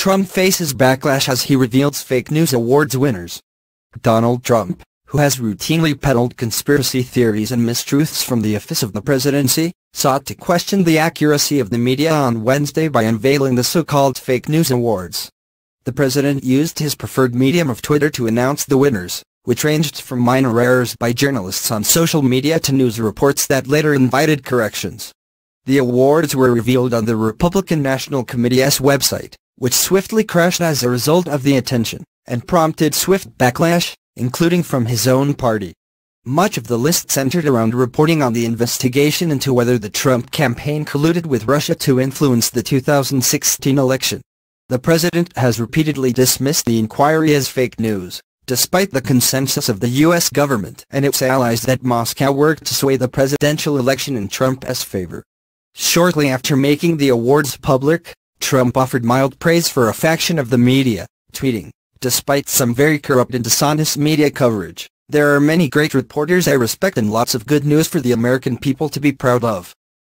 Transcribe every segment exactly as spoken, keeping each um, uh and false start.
Trump faces backlash as he reveals Fake News Awards winners. Donald Trump, who has routinely peddled conspiracy theories and mistruths from the office of the presidency, sought to question the accuracy of the media on Wednesday by unveiling the so-called Fake News Awards. The president used his preferred medium of Twitter to announce the winners, which ranged from minor errors by journalists on social media to news reports that later invited corrections. The awards were revealed on the Republican National Committee's website, which swiftly crashed as a result of the attention, and prompted swift backlash, including from his own party. Much of the list centered around reporting on the investigation into whether the Trump campaign colluded with Russia to influence the two thousand sixteen election. The president has repeatedly dismissed the inquiry as fake news, despite the consensus of the U S government and its allies that Moscow worked to sway the presidential election in Trump's favor. Shortly after making the awards public, Trump offered mild praise for a faction of the media, tweeting, "Despite some very corrupt and dishonest media coverage, there are many great reporters I respect and lots of good news for the American people to be proud of."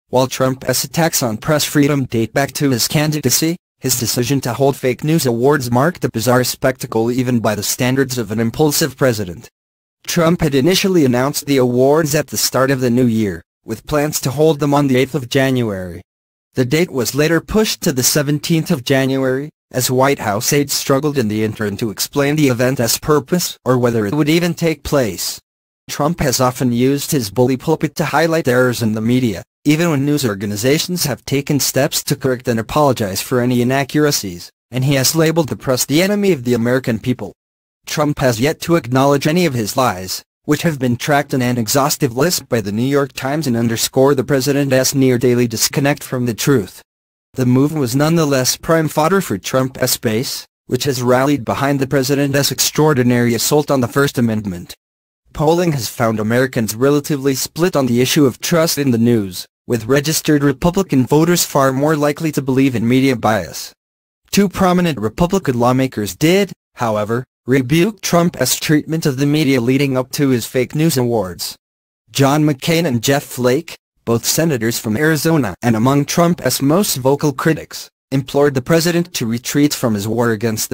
While Trump's attacks on press freedom date back to his candidacy, his decision to hold Fake News Awards marked a bizarre spectacle even by the standards of an impulsive president. Trump had initially announced the awards at the start of the new year, with plans to hold them on the eighth of January. The date was later pushed to the seventeenth of January, as White House aides struggled in the interim to explain the event's purpose or whether it would even take place. Trump has often used his bully pulpit to highlight errors in the media, even when news organizations have taken steps to correct and apologize for any inaccuracies, and he has labeled the press the enemy of the American people. Trump has yet to acknowledge any of his lies, which have been tracked in an exhaustive list by the New York Times and underscore the president's near-daily disconnect from the truth. The move was nonetheless prime fodder for Trump's base, which has rallied behind the president's extraordinary assault on the First Amendment. Polling has found Americans relatively split on the issue of trust in the news, with registered Republican voters far more likely to believe in media bias. Two prominent Republican lawmakers did, however, rebuke Trump's treatment of the media leading up to his Fake News Awards. John McCain and Jeff Flake, both senators from Arizona and among Trump's most vocal critics, implored the president to retreat from his war against the